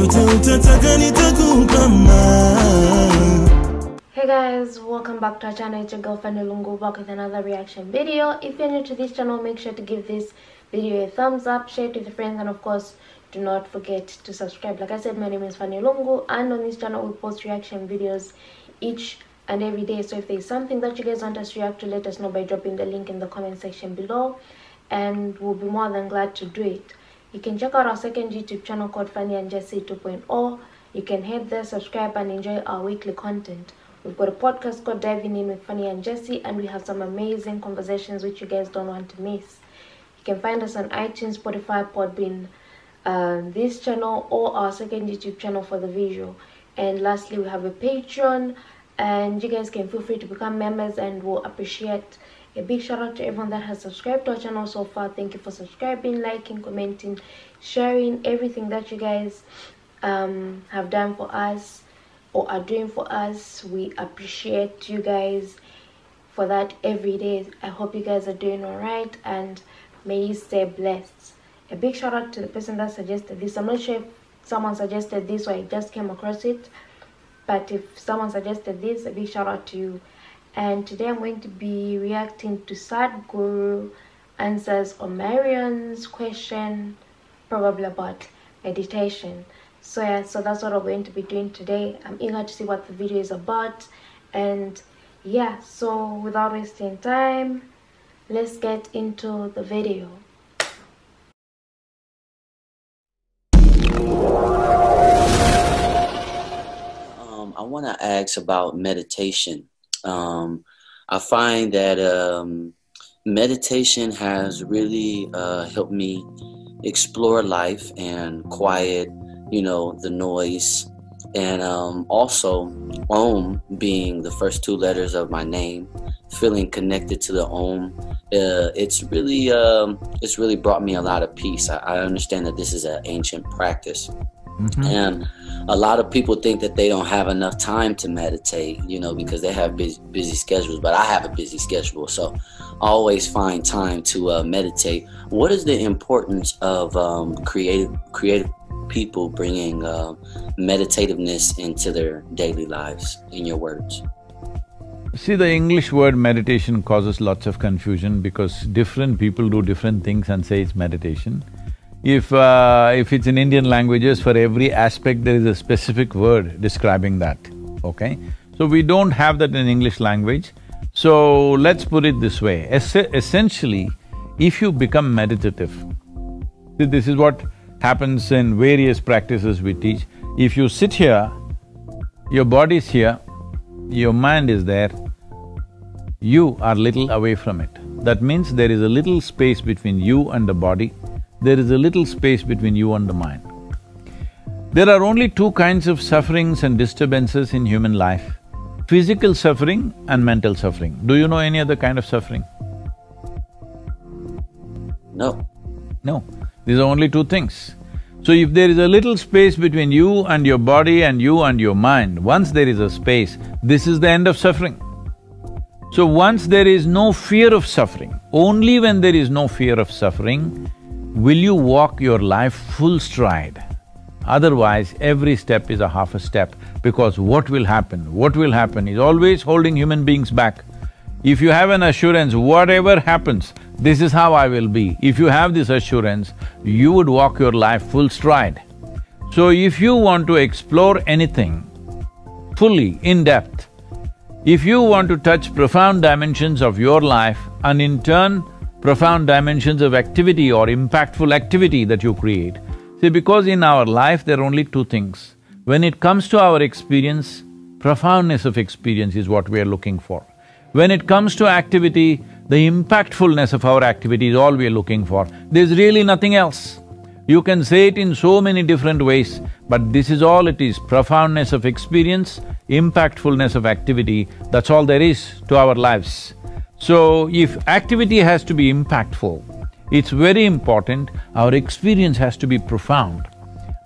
Hey guys, welcome back to our channel. It's your girl Fanny Lungu back with another reaction video. If you're new to this channel, make sure to give this video a thumbs up, share it with your friends, and of course do not forget to subscribe. Like I said, my name is Fanny Lungu, and on this channel we post reaction videos each and every day. So if there's something that you guys want us to react to, let us know by dropping the link in the comment section below, and we'll be more than glad to do it. You can check out our second YouTube channel called Funny and Jesse 2.0. You can head there, subscribe, and enjoy our weekly content. We've got a podcast called Diving In With Funny and Jesse, and we have some amazing conversations which you guys don't want to miss. You can find us on iTunes, Spotify, Podbean, this channel, or our second YouTube channel for the visual. And lastly, we have a Patreon, and you guys can feel free to become members, and we'll appreciate a big shout out to everyone that has subscribed to our channel so far. Thank you for subscribing, liking, commenting, sharing, everything that you guys have done for us or are doing for us. We appreciate you guys for that every day. I hope you guys are doing all right, and may you stay blessed. A big shout out to the person that suggested this. I'm not sure if someone suggested this or I just came across it, but if someone suggested this, a big shout out to you. And today I'm going to be reacting to Sadhguru answers Omarion's question, probably about meditation. So yeah, so that's what I'm going to be doing today. I'm eager to see what the video is about. And yeah, so without wasting time, let's get into the video. I want to ask about meditation. I find that meditation has really helped me explore life and quiet, you know, the noise. And also, Om being the first two letters of my name, feeling connected to the Om, it's really brought me a lot of peace. I understand that this is an ancient practice. Mm-hmm. And a lot of people think that they don't have enough time to meditate, you know, because they have busy schedules, but I have a busy schedule, so I always find time to meditate. What is the importance of creative people bringing meditativeness into their daily lives, in your words? See, the English word meditation causes lots of confusion because different people do different things and say it's meditation. If it's in Indian languages, for every aspect there is a specific word describing that, okay? So we don't have that in English language. So let's put it this way, essentially, if you become meditative, this is what happens in various practices we teach. If you sit here, your body's here, your mind is there, you are little away from it. That means there is a little space between you and the body. There is a little space between you and the mind. There are only two kinds of sufferings and disturbances in human life: physical suffering and mental suffering. Do you know any other kind of suffering? No. No. These are only two things. So if there is a little space between you and your body and you and your mind, once there is a space, this is the end of suffering. So once there is no fear of suffering, only when there is no fear of suffering, will you walk your life full stride. Otherwise, every step is a half a step, because what will happen is always holding human beings back. If you have an assurance, whatever happens, this is how I will be. If you have this assurance, you would walk your life full stride. So if you want to explore anything fully, in depth, if you want to touch profound dimensions of your life and in turn profound dimensions of activity or impactful activity that you create. See, because in our life there are only two things. When it comes to our experience, profoundness of experience is what we are looking for. When it comes to activity, the impactfulness of our activity is all we are looking for. There's really nothing else. You can say it in so many different ways, but this is all it is: profoundness of experience, impactfulness of activity, that's all there is to our lives. So, if activity has to be impactful, it's very important our experience has to be profound.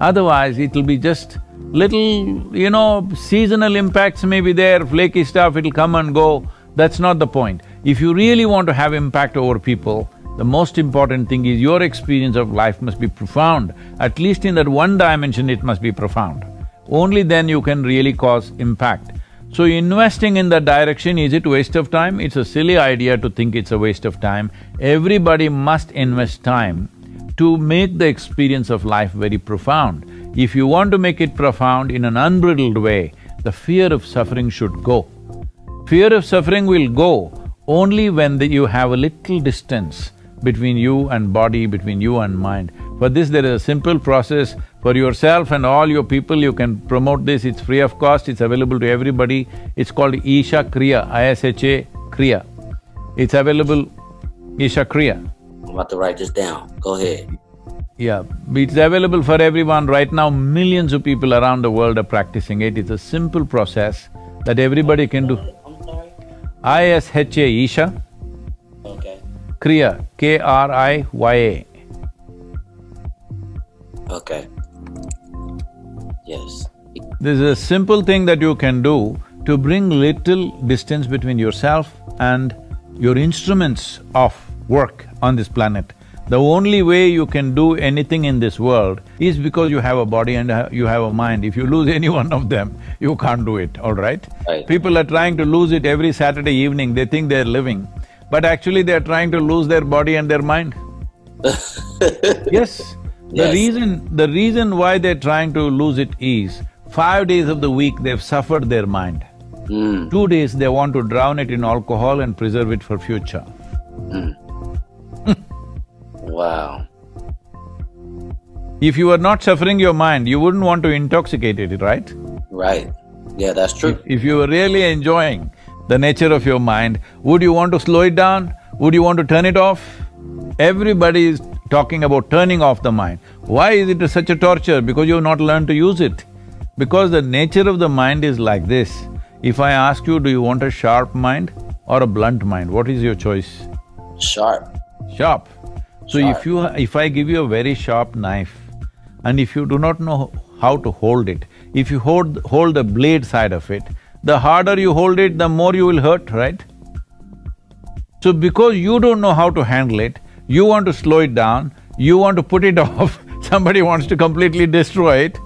Otherwise, it'll be just little, you know, seasonal impacts may be there, flaky stuff, it'll come and go. That's not the point. If you really want to have impact over people, The most important thing is your experience of life must be profound, at least in that one dimension it must be profound. Only then you can really cause impact. So investing in that direction, is it a waste of time? It's a silly idea to think it's a waste of time. Everybody must invest time to make the experience of life very profound. If you want to make it profound in an unbridled way, the fear of suffering should go. Fear of suffering will go only when you have a little distance between you and body, between you and mind. For this, there is a simple process for yourself and all your people. You can promote this, it's free of cost, it's available to everybody. It's called Isha Kriya, I-S-H-A Kriya. It's available, Isha Kriya. I'm about to write this down, go ahead. Yeah, it's available for everyone. Right now, millions of people around the world are practicing it. It's a simple process that everybody can do. I'm sorry? I-S-H-A, Isha. Okay. Kriya, K-R-I-Y-A. Okay. Yes. This is a simple thing that you can do to bring little distance between yourself and your instruments of work on this planet. The only way you can do anything in this world is because you have a body and you have a mind. If you lose any one of them, you can't do it, all right? Right. People are trying to lose it every Saturday evening, they think they're living, but actually they're trying to lose their body and their mind. Yes. The reason why they're trying to lose it is, 5 days of the week they've suffered their mind. 2 days they want to drown it in alcohol and preserve it for future. Wow. If you were not suffering your mind, you wouldn't want to intoxicate it, right? Right. Yeah, that's true. If you were really enjoying the nature of your mind, would you want to slow it down? Would you want to turn it off? Everybody is talking about turning off the mind. Why is it such a torture? Because you have not learned to use it. Because the nature of the mind is like this. If I ask you, do you want a sharp mind or a blunt mind? What is your choice? Sharp. Sharp. So if I give you a very sharp knife and if you do not know how to hold it, if you hold the blade side of it, the harder you hold it, the more you will hurt, right? So because you don't know how to handle it, you want to slow it down, you want to put it off, somebody wants to completely destroy it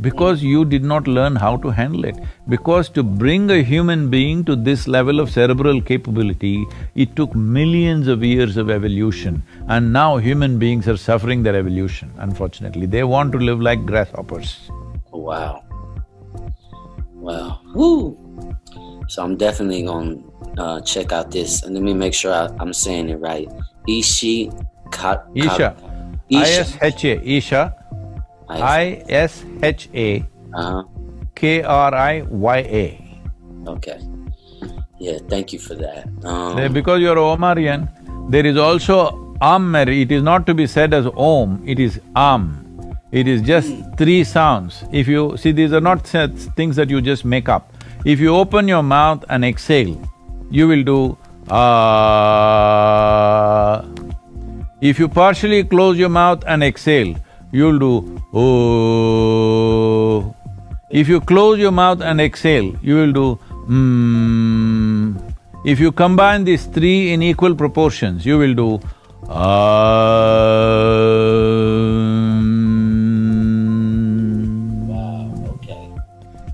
because you did not learn how to handle it. Because to bring a human being to this level of cerebral capability, it took millions of years of evolution, and now human beings are suffering their evolution, unfortunately. They want to live like grasshoppers. Wow. Wow. Woo! So I'm definitely gonna check out this, and let me make sure I'm saying it right. Isha. I-S-H-A, Isha. I-S-H-A. K-R-I-Y-A. Okay. Yeah, thank you for that. Because you're Omarion, there is also Amari. It is not to be said as Om, it is Am. It is just three sounds. If you… see, these are not things that you just make up. If you open your mouth and exhale, you will do If you partially close your mouth and exhale, you'll do oh. If you close your mouth and exhale, you will do If you combine these three in equal proportions, you will do Wow, okay.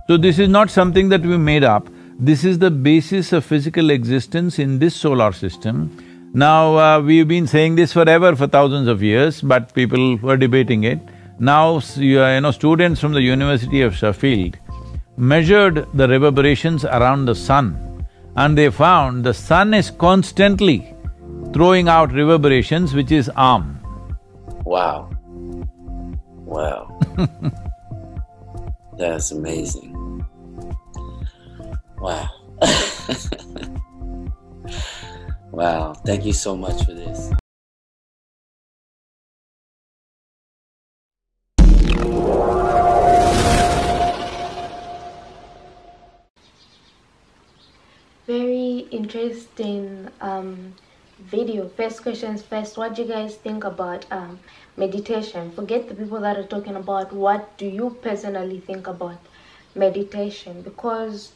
So this is not something that we made up. This is the basis of physical existence in this solar system. Now, we've been saying this forever for thousands of years, but people were debating it. Now, you know, students from the University of Sheffield measured the reverberations around the sun, and they found the sun is constantly throwing out reverberations, which is Am. Wow. Wow. That's amazing. Wow. Wow, thank you so much for this. Very interesting video. First questions first, what do you guys think about meditation? Forget the people that are talking about, what do you personally think about meditation? Because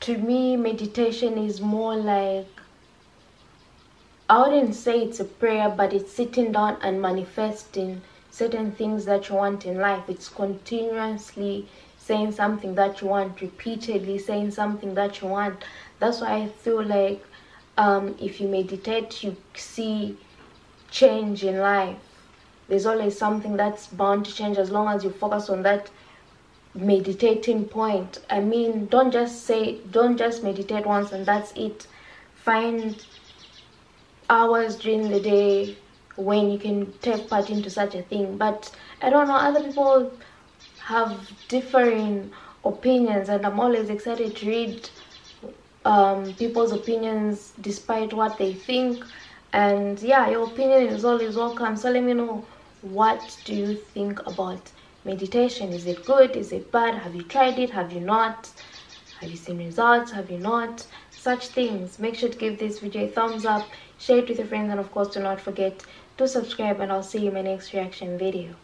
to me, meditation is more like I wouldn't say it's a prayer, but it's sitting down and manifesting certain things that you want in life. It's continuously saying something that you want, repeatedly saying something that you want. That's why I feel like if you meditate, you see change in life. There's always something that's bound to change as long as you focus on that meditating point. I mean, don't just meditate once and that's it. Find hours during the day when you can take part into such a thing. But I don't know, other people have differing opinions, and I'm always excited to read people's opinions despite what they think. And yeah, your opinion is always welcome. So let me know, what do you think about meditation? Is it good? Is it bad? Have you tried it? Have you not? Have you seen results? Have you not? Such things. Make sure to give this video a thumbs up, share it with your friends, and of course do not forget to subscribe, and I'll see you in my next reaction video.